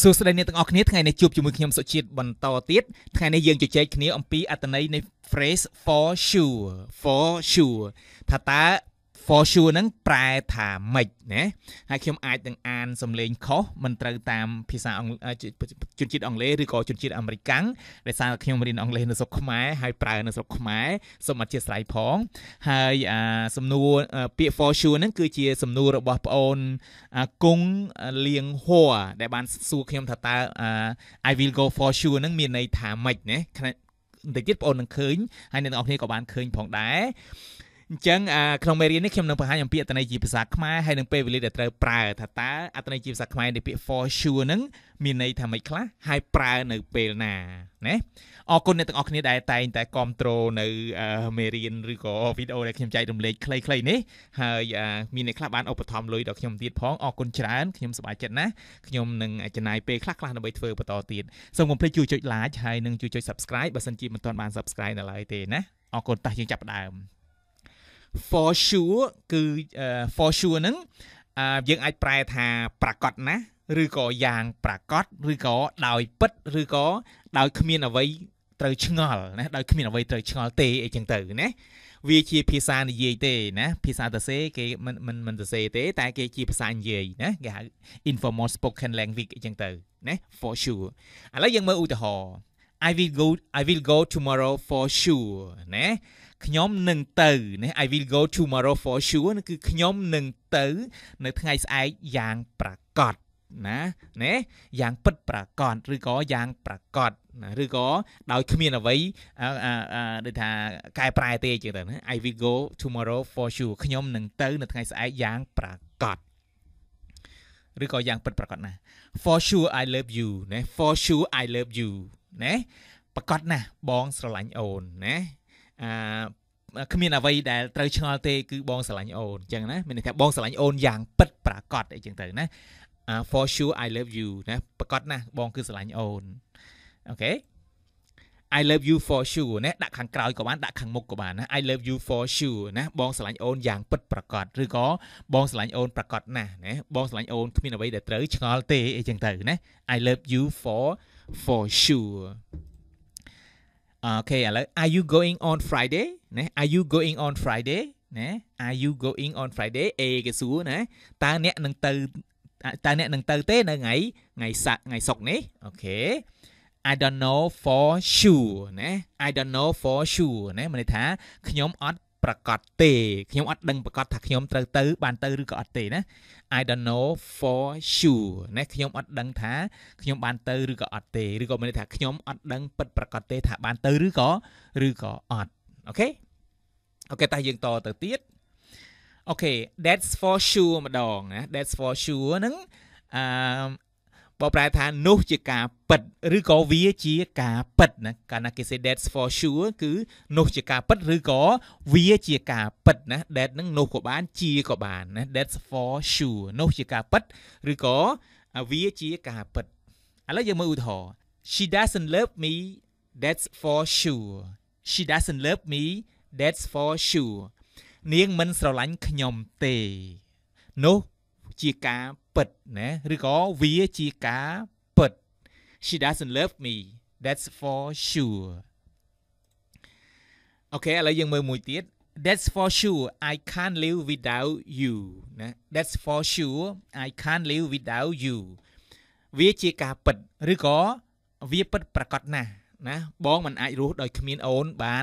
สุดสัปดาห์นี้ต้องออกนี้ทั้งในจูบจมูกยำสดชีดบรรทอติดทั้งในยังจุดใจขณีอัมพีอัตนัยใน phrase for sure for sure ถ้าตา for sure นั้นแปลถามไม่นะหากยมอายต่างอ่านสำเร็จเขามันตรงตามภาษาจุนจิตอังเลหรือก็จุนจิตอเมริกันในสารขยมเรียนอังเลในศกขมายให้แปลในศกขมายสมัติเจสไรพ้องให้สำนวนเปีย for sure นั้นคือเจียสำนวนระบบโอนกุ้งเลียงหัวได้บานสู่ขยมถ้าตา I will go for sure นั้นมีในถามไม่นะเด็กจิตโอนนั้นเคยให้ในอังเลก็บานเคยผ่องได้จังขนมเมรีนี่เข้มนังพหายอย่างเปียตนายจีบสักมาให้นังเปวิลิเดตเตอร์ปลายถัดตาอัตนายจีบสักมาในเปีย for sure นั้นมีในทำไมคละให้ปลายในเปลนาเนี่ยออกคนในต่างออกคนนี้ได้แต่คอนโทรลในเมรีนหรือก็วิดีโอในเข้มใจดมเล็กใครๆนี่ให้มีในคลาบบ้านออกปฐมเลยดอกเข้มตีดพ้องออกคนฉลาดเข้มสบายใจนะเข้มหนึ่งอาจจะนายเปคลักลานเอาไปเฟื่อประตอตีดสมมติพระจูจอยล้าชายหนึ่งจูจอย subscribe บัตรสัญจีมันตอนบาน subscribe อะไรเตนะออกคนตายังจับได้for sure คือ for sure นั้นยังไอปลายทาปรากฏนะหรือก็ยางปรากฏหรือก็ดาวปัดหรือก็ดาวขมิ้นเอาไว้เตยชงอลนะดาวขมิ้นเอาไว้เตยชงอลเตยจังเตยนะวิธีพิซาในเยเตนะพิซาตะเซเกมันตะเซเตแต่เกจีพิซาในเยนะแก informal spoken language จังเตยนะ for sure แล้วยังมาอุตหอ I will go tomorrow for sure นะขย่มหนึ่งเต๋อเนี่ย I will go tomorrow for sure นั่นคือขย่มหนึ่งเต๋อในทั้งไงสายยางประกอบนะเนี่ยยางปัดประกอบหรือก็ยางประกอบหรือก็เราขมิ้นเอาไว้เดี๋ยวถ้ากายปลายเตะจังเลยนะ I will go tomorrow for sure ขย่มหนึ่งเต๋อในทั้งไงสายยางประกอบหรือก็ยางปัดประกอบนะ for sure I love you เนี่ย for sure I love you เนี่ยประกอบนะบองสลันโอนเนี่ยขมิ้นเอาไว้แต่เตยชงอลเตคือบองสลันโอนจังนะมันแถบบองสลันโอนอย่างปัดปรากฏไอ้จังเตยนะ for sure I love you นะปรากฏนะบองคือสลันโอนโอเค I love you for sure นะดักขังกราวกับบ้านดักขังมุกกับบ้านนะ I love you for sure นะบองสลันโอนอย่างปัดปรากฏหรือก็บองสลันโอนปรากฏนะนะบองสลันโอนขมิ้นเอาไว้แต่เตยชงอลเตไอ้จังเตยนะ I love you for sureโอเคแล้ว Are you going on Friday นะ Are you going on Friday นะ Are you going on Friday เอเกซูนะตาเนี้ยหนึ่งเตอตาเนี้ยหนึ่งเตอเต้นะไงสักนี้โอเค I don't know for sure นะ I don't know for sure นะมันเลยท้าขยมอดประกาศเตขยมอดดังประกาศถักขยมเตอเตอบานเตอหรือก็อดเตนะ I don't know for sure นะขยมอดดังท้าขยมบานเตอหรือก็อดเตหรือก็ไม่ได้ถักขยมอดดังปัดประกาศเตถ้าบานเตอหรือก็อดโอเคโอเคแต่ยังต่อเตอเตี้ยโอเค that's for sure มาดองนะ that's for sure นั้นพอปลายทางนู้จะกาปัดหรือก็วิจิกาปัดนะการนักเกษตร that's for sure คือนู้จะกาปัดหรือก็วิจิกาปัดนะ that นั่งนู้กับบ้านจีกับบ้านนะ that's for sure นู้จะกาปัดหรือก็วิจิกาปัดแล้วยังมาอุทธร she doesn't love me that's for sure she doesn't love me that's for sure เนียงมันสลันขยมเตนู้จีกาปัดนะหรือก็วิจิกาปัด she doesn't love me that's for sure โอเคอะไรยังมือมวยเตี้ย that's for sure I can't live without you นะ that's for sure I can't live without you วิจิกาปัดหรือก็วิปัดประกาศนะบ้องมันไอรู้โดยคมิ้นโอนบา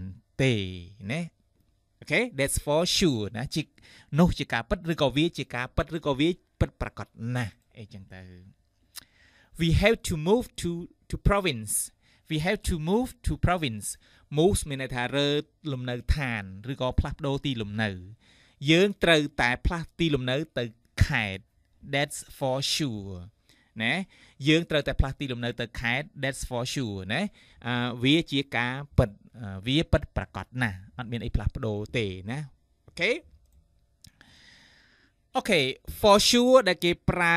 นเตนะโอเค that's for sure นะจิกโนจิกาปัดหรือก็วิจิกาปัดหรือก็วิปัดประกอบนะไอ้จังเตอ we have to move to province we have to move to province move มีในทาเรือลมเนยทานหรือก็พลัดโดตีลมเนยเยื้องเตอแต่พลัดตีลมเนยเตอแขด that's for sure นะเยื้องเตอแต่พลัดตีลมเนยเตอแขด that's for sure นะวิจิกาปัดวิปัดประกอบนะมันเป็นไอ้พลัดโดเตนะโอเคโอเค for sure ได้เก็บปลา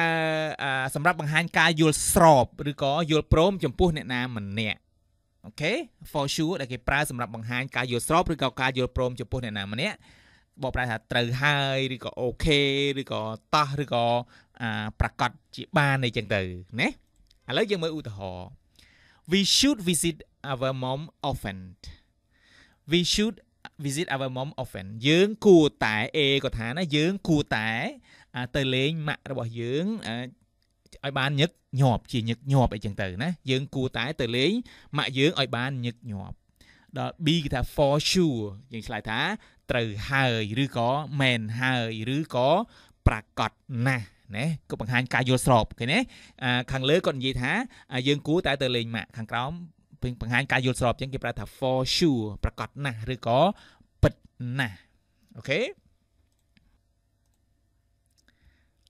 สำหรับบางฮันกาโยลสอบหรือก็โยลโปรมจมพูเนี่ยนะมันเนี่ยโอเค for sure ได้เก็บปลาสำหรับบางฮันกาโยลสอบหรือก็กาโยลโปรมจมพูเนี่ยนะมันเนี่ย บอกไปถ้าเตยไฮหรือก็โอเคหรือก็ต่อหรือก็ประกาศจีบานในจังเตยเนี่ยแล้วยังไม่อุทธร we should visit our mom often we should visit our mom often ยืงกูแต่เอก็ถามนะยืงกูแต่เตยเลี้ยงมะเราบอกยืงอ้อยบ้านยึกหยอบจียึกหยอบไอจังเตยนะยืงกูแต่เตยเลี้ยงมะยืงอ้อยบ้านยึกหยอบB ก็ถ้า for sure อย่างเช่นถ้าเตยไฮหรือก็แมนไฮหรือก็ประกาศนะเนี่ยก็บางท่านการโยสอบเห็นไหมขังเลือกก่อนยี่ถ้ายังกู้แต่เตยเลยมาขังกล้องเป็นบางท่านการโยสอบยังเก็บประถ้า for sure ประกาศนะหรือก็ปิดนะโอเค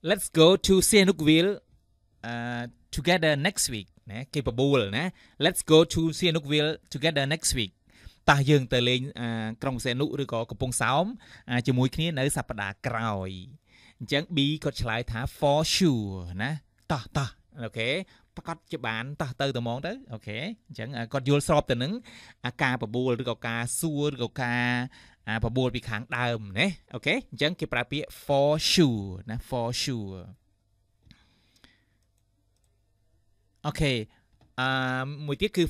let's go to Sihanoukville together next week เนี่ยเก็บประบูลนะ let's go to Sihanoukville together next weekตาเยิงเตยเลยกรงเซนุหรือก็กระปงซ้อมจมูกนี้ในสัปดาห์กลอยจังบีก็ฉลายท้า for sure นะต่อโอเคประกาศจะบานต่อเตยตะมองเตยโอเคจังก็โยนสอบแต่หนึ่งกาปะบูหรือก็กาซัวหรือก็กาปะบูไปขังเดิมเนี่ยโอเคจังเก็บประเปีย for sure นะ for sure โอเคมวยที่คือ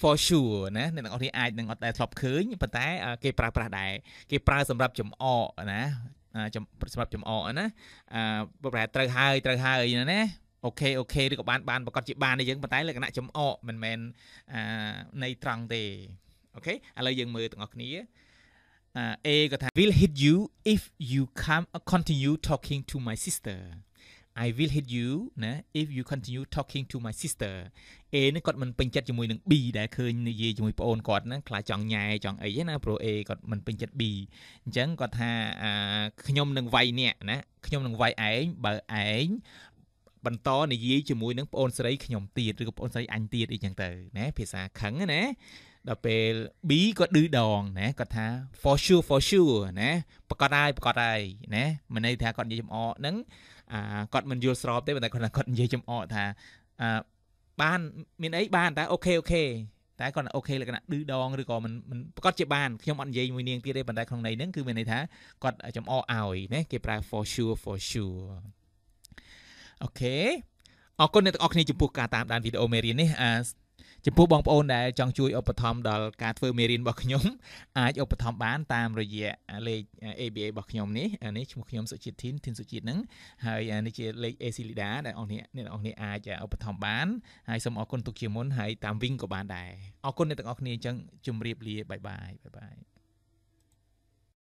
for sure นะในหนังออกที่ไอหนังออกแต่สอบคืนปัจจัยเกี่ยวกับประเด็นเกี่ยวกับสำหรับจมอนะสำหรับจมอนะประเด็นเตยไฮนะเนี่ยโอเคดีกว่าบ้านประกอบจีบ้านในยังปัจจัยเลยกันนะจมอมันเป็นในตรังเตโอเคอะไรยังมือต่างออกนี้เอก็ทำ will hit you if you come continue talking to my sister I will hit you นะ if you continue talking to my sister A นี่กดมันเป็นจัดจมูกหนึ่ง B ได้เคยในยีจมูกโอนกดนะคลายจังใหญ่จังไอ้ยันนะโปร A กดมันเป็นจัด B จังกดท่าขยมหนึ่งไวเนี่ยนะขยมหนึ่งไวไอ้เบอร์ไอ้บรรโตในยีจมูกหนึ่งโอนใส่ขยมตีดหรือกับโอนใส่อันตีดอีกอย่างเตอนะภาษาขังนะดับเบิล B กดดื้อดองนะกดท่า for sure นะประกอบได้นะมันในท่ากดยีจมูกนั้นกอดมันโยนสอบได้แต่กอดนั้นกอดเยจมอท่าบ้านมีไอ้บ้านแต่โอเคแต่กอดโอเคเลยกันนะดื้อดองหรือก่อมันกอดเจ็บบ้านขยมอันเยมวยเนียงที่ได้บรรดาของในนั่นคือเป็นในท่ากอดจมอเอาอีกนะเก็บราย for sure โอเคออกคนในออกนี่จุดพูดการตามด่านวิดีโอเมรีนี่จะพูดบางคนได้จองช่วยอุปถัมภ์ดอลการเฟอร์เมรินบอกขยมอาจอุปถัมภ์บ้านตามระยะเลข ABA บอกขยมนี้อันนี้ชุมขยมสุจิตทินสุจิตนั้นหายอันนี้จะเลขเอซิลิดาแต่ออกนี้เนี่ยออกนี้อาจจะอุปถัมภ์บ้านหายสมออกคนตุกเชียมมนหายตามวิ่งกับบ้านได้ออกคนในต่างออกนี้จังจุ่มเรียบเรียบบาย